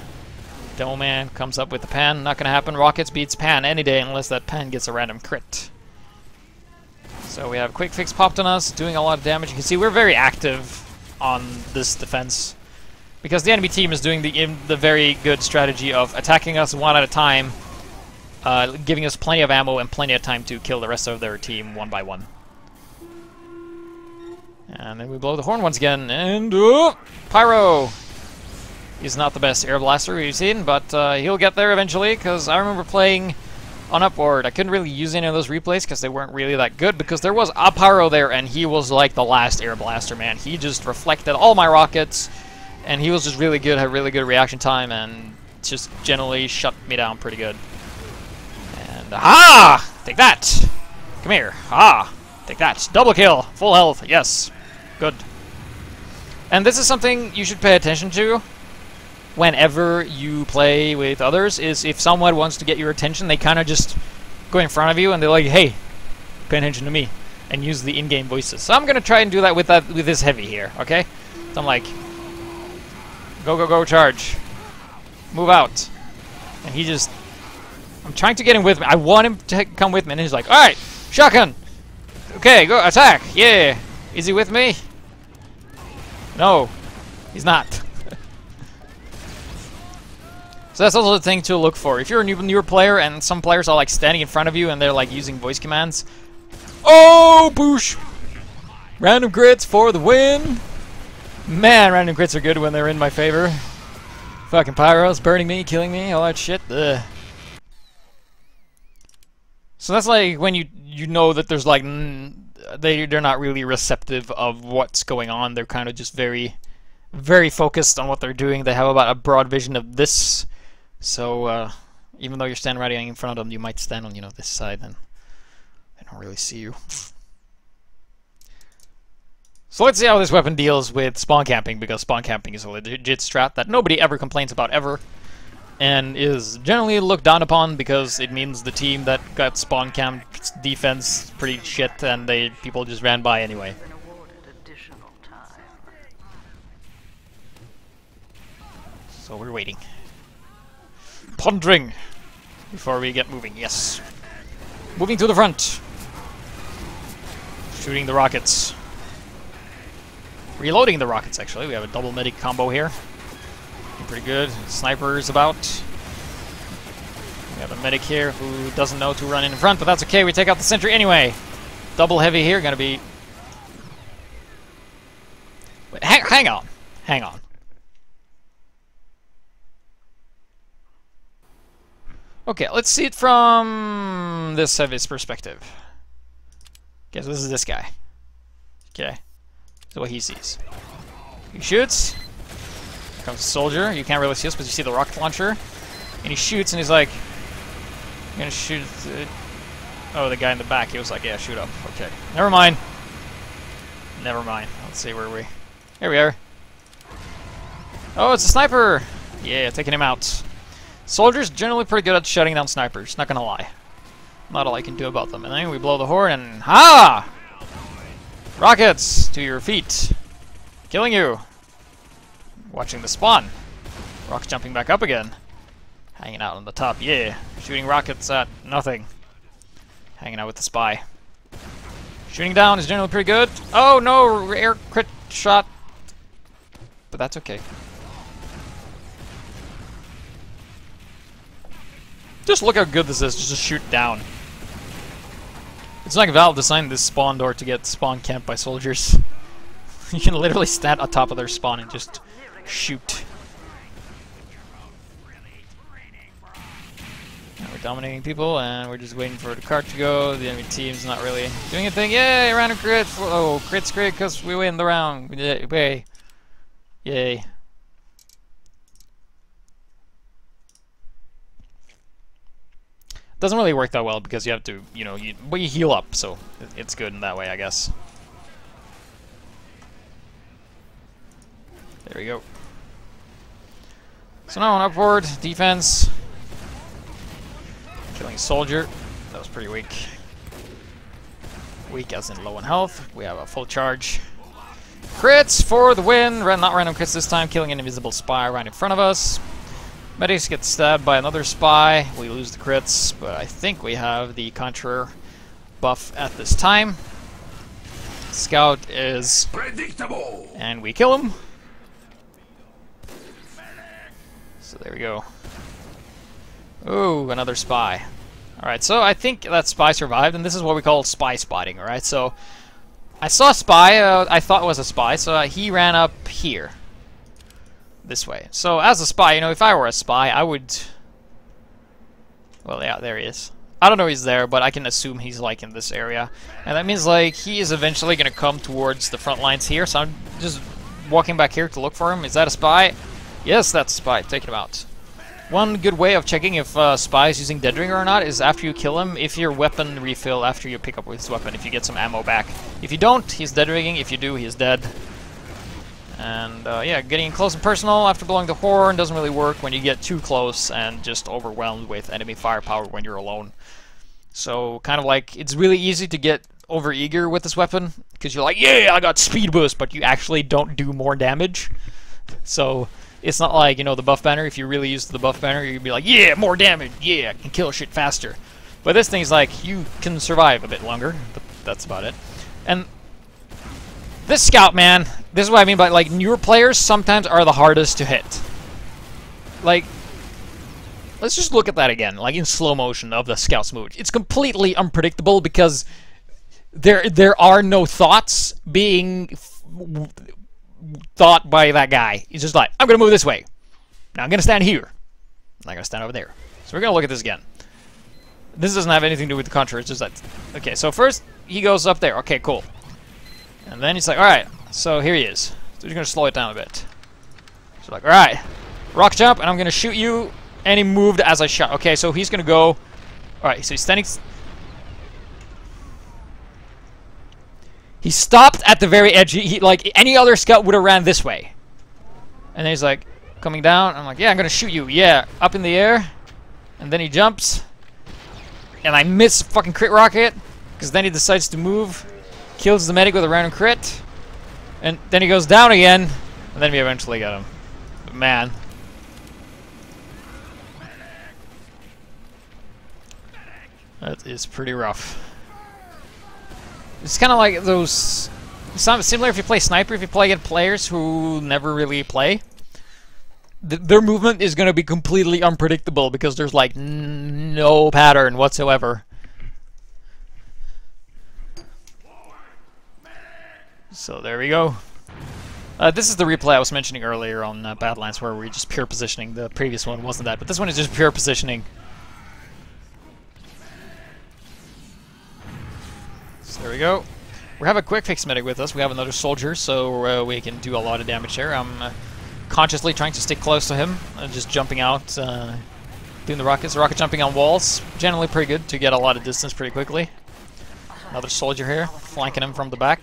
Demo man comes up with the pan, not gonna happen. Rockets beats pan any day unless that pan gets a random crit. So we have quick fix popped on us, doing a lot of damage. You can see we're very active on this defense. Because the enemy team is doing the very good strategy of attacking us one at a time, giving us plenty of ammo and plenty of time to kill the rest of their team one by one. And then we blow the horn once again, and... oh, Pyro! He's not the best air blaster we've seen, but he'll get there eventually, because I remember playing on upward. I couldn't really use any of those replays because they weren't really that good, because there was Aparo there and he was like the last air blaster, man. He just reflected all my rockets and he was just really good, had really good reaction time, and just generally shut me down pretty good. And aha! Take that! Come here. Ah! Take that. Double kill. Full health. Yes. Good. And this is something you should pay attention to whenever you play with others, is if someone wants to get your attention, they kind of just go in front of you and they're like, hey, pay attention to me, and use the in-game voices. So I'm gonna try and do that with this heavy here, okay? So I'm like, go, go, go, charge. Move out. And he just... I'm trying to get him with me. I want him to come with me, and he's like, alright, shotgun! Okay, go, attack! Yeah! Is he with me? No, he's not. So that's also the thing to look for. If you're a newer player and some players are like standing in front of you and they're like using voice commands. Oh, boosh! Random crits for the win! Man, random crits are good when they're in my favor. Fucking pyros burning me, killing me, all that shit. Ugh. So that's like when you know that there's like... They're not really receptive of what's going on. They're kind of just very, very focused on what they're doing. They have about a broad vision of this. So even though you're standing right in front of them, you might stand on, you know, this side, and they don't really see you. So let's see how this weapon deals with spawn camping, because spawn camping is a legit strat that nobody ever complains about ever, and is generally looked down upon because it means the team that got spawn camp's defense pretty shit, and people just ran by anyway. So we're waiting. Pondering before we get moving, yes. Moving to the front. Shooting the rockets. Reloading the rockets, actually. We have a double medic combo here. Pretty good. Snipers about. We have a medic here who doesn't know to run in front, but that's okay. We take out the sentry anyway. Double heavy here. Gonna be... Wait, hang on. Hang on. Okay, let's see it from this heavy's perspective. Okay, so this is this guy. Okay. So what he sees. He shoots. Comes soldier, you can't really see this, but you see the rocket launcher, and he shoots, and he's like, I'm gonna shoot it. Oh, the guy in the back, he was like, yeah, shoot up. Okay, never mind. Never mind. Let's see, where are we? Here we are. Oh, it's a sniper! Yeah, taking him out. Soldiers generally pretty good at shutting down snipers, not gonna lie. Not all I can do about them. And then we blow the horn, and ha! Rockets to your feet, killing you. Watching the spawn. Rock's jumping back up again. Hanging out on the top, yeah. Shooting rockets at nothing. Hanging out with the spy. Shooting down is generally pretty good. Oh no, air crit shot. But that's okay. Just look how good this is, just to shoot down. It's like Valve designed this spawn door to get spawn camped by soldiers. You can literally stand on top of their spawn and just... shoot. Now we're dominating people, and we're just waiting for the cart to go. The enemy team's not really doing anything. Yay! Round of crit! Oh, crit's great because we win the round. Yay. Yay. Doesn't really work that well because you have to, you know, but you heal up, so it's good in that way, I guess. There we go. So now on upward, defense. Killing soldier. That was pretty weak. Weak as in low on health. We have a full charge. Crits for the win. Not random crits this time. Killing an invisible spy right in front of us. Medics get stabbed by another spy. We lose the crits, but I think we have the Concheror buff at this time. Scout is predictable, and we kill him. So there we go. Ooh, another spy. Alright, so I think that spy survived, and this is what we call spy spotting, alright? So, I saw a spy, I thought it was a spy, so he ran up here. This way. So, as a spy, you know, if I were a spy, I would... Well, yeah, there he is. I don't know he's there, but I can assume he's like in this area. And that means like he is eventually gonna come towards the front lines here, so I'm just walking back here to look for him. Is that a spy? Yes, that's a spy. Take him out. One good way of checking if spy is using Deadringer or not is after you kill him, if your weapon refill after you pick up his weapon, if you get some ammo back. If you don't, he's Deadringing. If you do, he's dead. And yeah, getting close and personal after blowing the horn doesn't really work when you get too close and just overwhelmed with enemy firepower when you're alone. So kind of like, it's really easy to get over eager with this weapon, because you're like, yeah, I got speed boost, but you actually don't do more damage. So it's not like, you know, the buff banner. If you really use the buff banner, you'd be like, yeah, more damage, yeah, I can kill shit faster. But this thing's like, you can survive a bit longer, but that's about it. And this scout, man, this is what I mean by, like, newer players sometimes are the hardest to hit. Like, let's just look at that again, like in slow motion of the scout's move. It's completely unpredictable because there are no thoughts being thought by that guy. He's just like, I'm going to move this way. Now I'm going to stand here. I'm not going to stand over there. So we're going to look at this again. This doesn't have anything to do with the Concheror. It's just that, okay, so first he goes up there. Okay, cool. And then he's like, alright, so here he is. So he's gonna slow it down a bit. So like, alright, rock jump, and I'm gonna shoot you. And he moved as I shot. Okay, so he's gonna go. Alright, so he's standing. He stopped at the very edge. He like any other scout would have ran this way. And then he's like, coming down. I'm like, yeah, I'm gonna shoot you. Yeah, up in the air. And then he jumps. And I miss fucking crit rocket, because then he decides to move. Kills the medic with a random crit, and then he goes down again, and then we eventually get him. But man, that is pretty rough. It's kind of like those. It's not similar if you play sniper. If you play against players who never really play, their movement is going to be completely unpredictable because there's like no pattern whatsoever. So there we go. This is the replay I was mentioning earlier on Badlands, where we're just pure positioning. The previous one wasn't that, but this one is just pure positioning. So there we go. We have a quick-fix medic with us. We have another soldier, so we can do a lot of damage here. I'm consciously trying to stick close to him. Just jumping out, doing the rockets. Rocket jumping on walls. Generally pretty good to get a lot of distance pretty quickly. Another soldier here, flanking him from the back.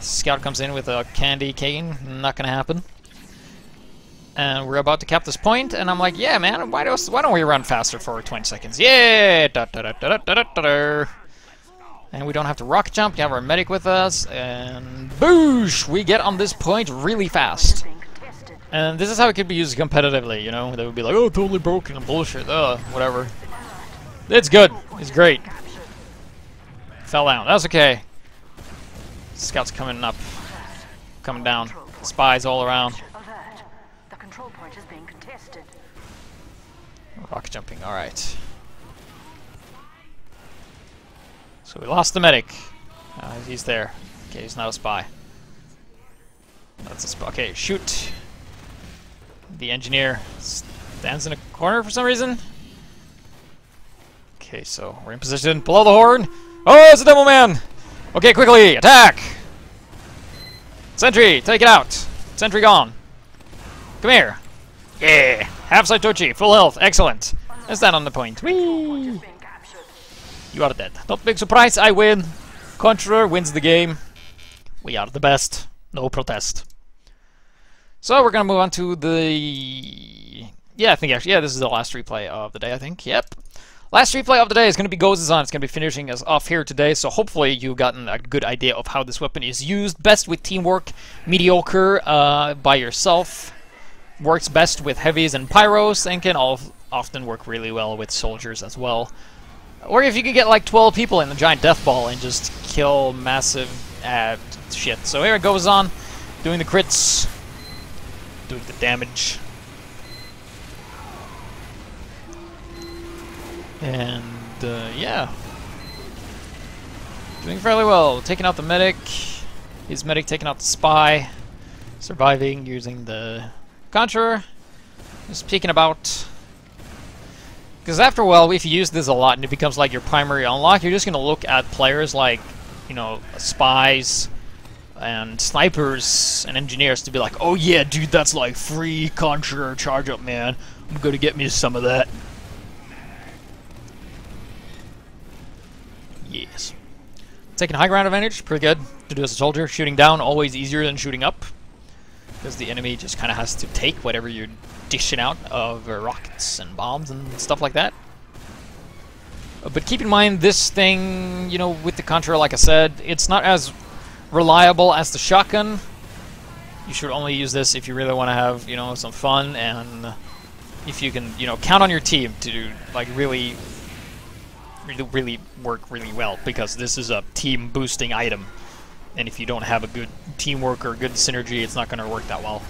Scout comes in with a candy cane. Not gonna happen. And we're about to cap this point, and I'm like, yeah, man, why don't we run faster for 20 seconds? Yeah! Da, da, da, da, da, da, da. And we don't have to rock jump. We have our medic with us, and boosh! We get on this point really fast. And this is how it could be used competitively, you know? They would be like, oh, totally broken and bullshit, whatever. It's good. It's great. Fell down. That's okay. Scouts coming up, coming down, spies all around. The control point is being contested. Rock jumping, alright. So we lost the medic. He's there. Okay, he's not a spy. That's a spy. Okay, shoot. The engineer stands in a corner for some reason. Okay, so we're in position. Blow the horn. Oh, it's a demo man! Okay, quickly, attack! Sentry, take it out! Sentry gone. Come here. Yeah! Half-Zatoichi, full health, excellent. Let's stand on the point. Whee! You are dead. Not big surprise, I win. Concheror wins the game. We are the best. No protest. So we're gonna move on to the... Yeah, I think actually, yeah, this is the last replay of the day, I think. Yep. Last replay of the day is going to be Goes on. It's going to be finishing us off here today, so hopefully you've gotten a good idea of how this weapon is used. Best with teamwork, mediocre by yourself, works best with heavies and pyros, and can often work really well with soldiers as well. Or if you could get like 12 people in the giant death ball and just kill massive shit. So here it goes on, doing the crits, doing the damage. And, yeah. Doing fairly well. Taking out the medic. His medic taking out the spy. Surviving using the Concheror. Just peeking about. Because after a while, if you use this a lot and it becomes like your primary unlock, you're just going to look at players like, you know, spies and snipers and engineers to be like, oh yeah, dude, that's like free Conjurer charge up, man. I'm going to get me some of that. Yes. Taking high ground advantage, pretty good to do as a soldier. Shooting down, always easier than shooting up. Because the enemy just kind of has to take whatever you're dishing out of rockets and bombs and stuff like that. But keep in mind, this thing, you know, with the Concheror, like I said, it's not as reliable as the shotgun. You should only use this if you really want to have, you know, some fun, and if you can, you know, count on your team to, like, really work really well, because this is a team boosting item. And if you don't have a good teamwork or good synergy, it's not going to work that well.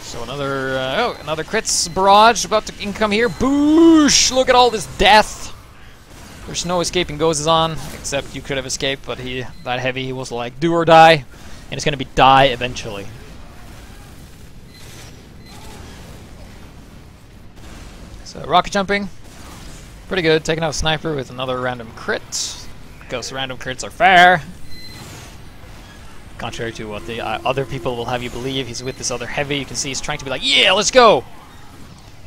So another, another crits barrage about to income here. Boosh! Look at all this death! There's no escaping Gozes on, except you could have escaped, but he, that heavy, he was like, do or die. And it's going to be die eventually. So rocket jumping. Pretty good, taking out Sniper with another random crit. Because random crits are fair. Contrary to what the other people will have you believe, he's with this other heavy. You can see he's trying to be like, yeah, let's go!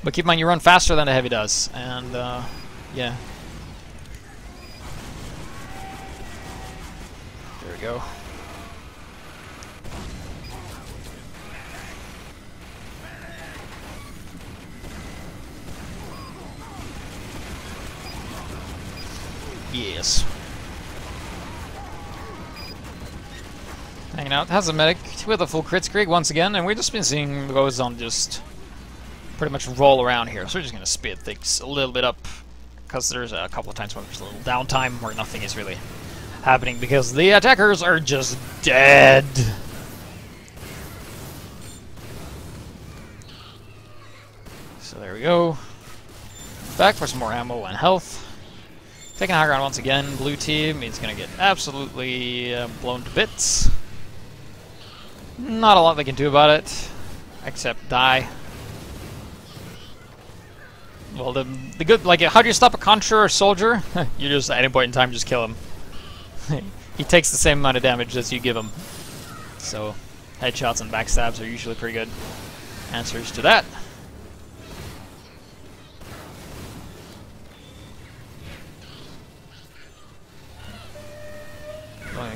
But keep in mind, you run faster than the heavy does. And, yeah. There we go. Yes. Hanging out. Has a medic with a full Kritzkrieg once again, and we've just been seeing goes on just pretty much roll around here. So we're just going to speed things a little bit up, because there's a couple of times when there's a little downtime where nothing is really happening, because the attackers are just dead. So there we go. Back for some more ammo and health. Taking high ground once again, blue team is going to get absolutely blown to bits. Not a lot they can do about it, except die. Well, the good, like, how do you stop a Conjurer soldier? You just, at any point in time, just kill him. He takes the same amount of damage as you give him. So, headshots and backstabs are usually pretty good answers to that.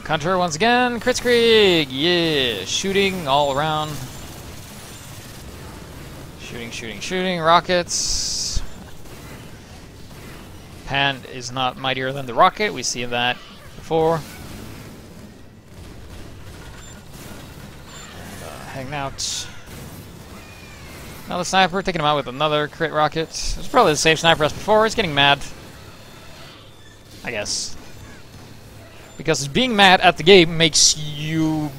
Conjurer once again, Kritzkrieg! Yeah! Shooting all around. Shooting, shooting, shooting, rockets. Pan is not mightier than the rocket, we see that before. And, hanging out. Another sniper, taking him out with another crit rocket. It's probably the same sniper as before, he's getting mad. I guess. Because being mad at the game makes you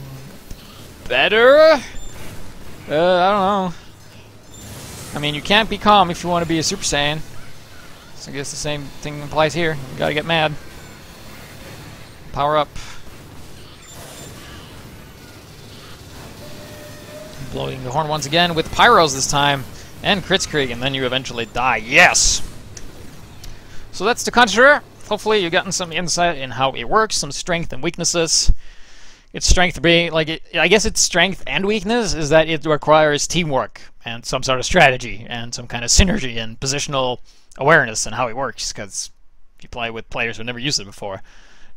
better? I don't know. I mean, you can't be calm if you want to be a Super Saiyan. So I guess the same thing applies here. You gotta get mad. Power up. Blowing the horn once again with Pyros this time. And Kritzkrieg, and then you eventually die. Yes! So that's the Conjurer. Hopefully you've gotten some insight in how it works, some strength and weaknesses. Its strength being, like, I guess its strength and weakness is that it requires teamwork and some sort of strategy and some kind of synergy and positional awareness and how it works, because if you play with players who never used it before,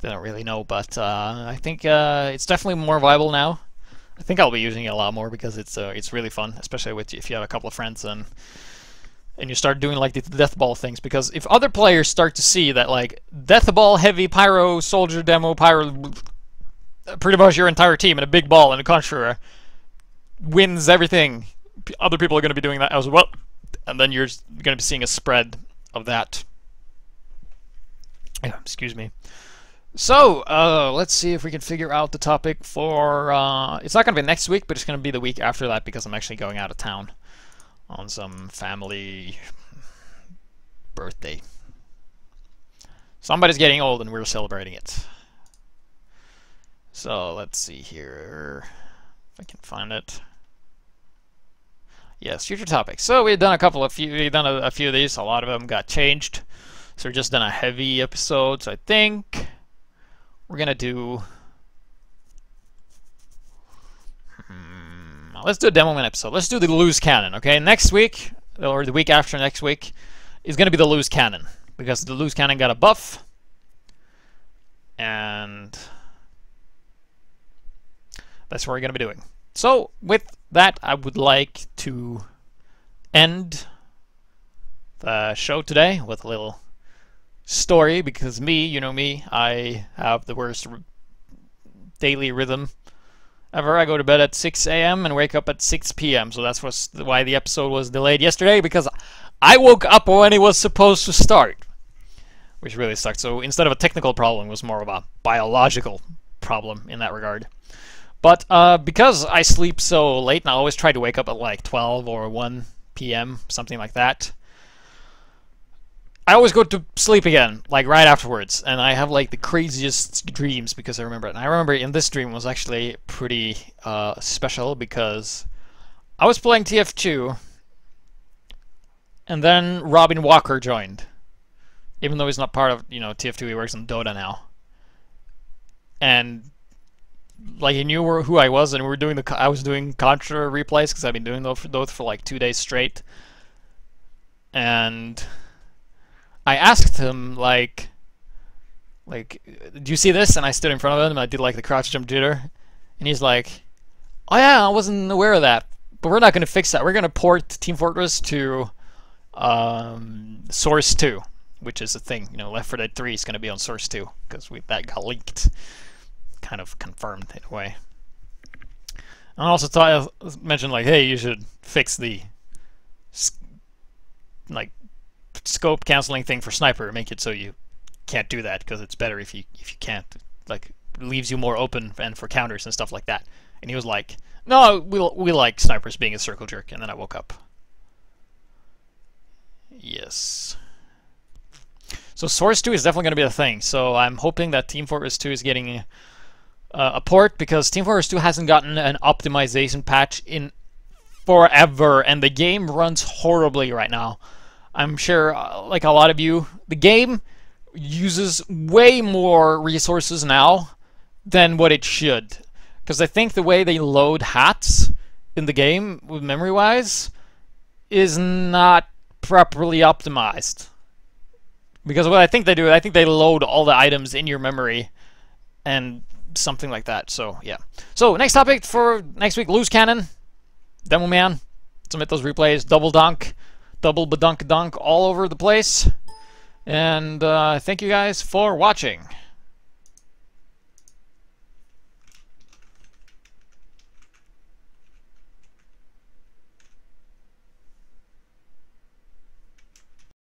they don't really know, but I think it's definitely more viable now. I think I'll be using it a lot more because it's really fun, especially with if you have a couple of friends and you start doing like the death ball things, because if other players start to see that like death ball, heavy, pyro, soldier, demo, pyro, pretty much your entire team in a big ball and a Conjurer wins everything, other people are going to be doing that as well, and then you're going to be seeing a spread of that. Excuse me. So let's see if we can figure out the topic for it's not going to be next week, but it's going to be the week after that, because I'm actually going out of town on some family birthday. Somebody's getting old and we're celebrating it. So let's see here if I can find it. Yes, future topics. So we've done a few of these. A lot of them got changed. So we've just done a heavy episode. So I think we're gonna do. Let's do a demo win episode. Let's do the Loose Cannon. Okay, next week or the week after next week is gonna be the Loose Cannon because the Loose Cannon got a buff and that's what we're gonna be doing. So with that, I would like to end the show today with a little story because me, you know me, I have the worst daily rhythm ever. I go to bed at 6 a.m. and wake up at 6 p.m. So that's why the episode was delayed yesterday, because I woke up when it was supposed to start, which really sucked. So instead of a technical problem, it was more of a biological problem in that regard. But because I sleep so late, and I always try to wake up at like 12 or 1 p.m., something like that, I always go to sleep again, like right afterwards, and I have like the craziest dreams because I remember it. And I remember in this dream was actually pretty special because I was playing TF2, and then Robin Walker joined, even though he's not part of, you know, TF2. He works on Dota now, and like he knew who I was, and we were doing I was doing Concheror replays because I've been doing those for like 2 days straight, and I asked him, like, do you see this? And I stood in front of him, and I did, like, the crouch jump jitter. And he's like, oh, yeah, I wasn't aware of that. But we're not going to fix that. We're going to port Team Fortress to Source 2, which is a thing. You know, Left 4 Dead 3 is going to be on Source 2, because that got leaked. Kind of confirmed, in a way. And I also mentioned, like, hey, you should fix the, like, scope canceling thing for sniper, make it so you can't do that, because it's better if you can't, like, leaves you more open and for counters and stuff like that. And he was like, no, we like snipers being a circle jerk. And then I woke up. Yes, so Source 2 is definitely going to be a thing. So I'm hoping that Team Fortress 2 is getting a port, because Team Fortress 2 hasn't gotten an optimization patch in forever, and the game runs horribly right now. I'm sure, like a lot of you, the game uses way more resources now than what it should. Because I think the way they load hats in the game, memory-wise, is not properly optimized. Because what I think they do, I think they load all the items in your memory and something like that. So, yeah. So, next topic for next week, Loose Cannon, Demo Man, submit those replays, Double Dunk, double badunk dunk all over the place, and thank you guys for watching.